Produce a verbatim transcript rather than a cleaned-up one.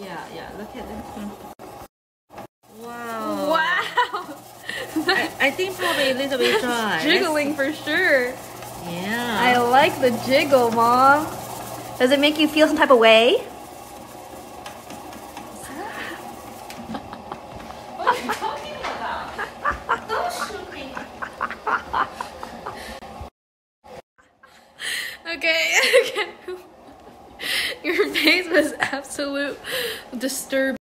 Yeah, yeah, look at this one. Wow. Wow! I, I think probably a little bit dry. It's jiggling for sure. Yeah. I like the jiggle, Mom. Does it make you feel some type of way? What are you talking about? No shooting. Okay, okay. Your face was absolute disturbing.